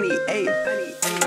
98.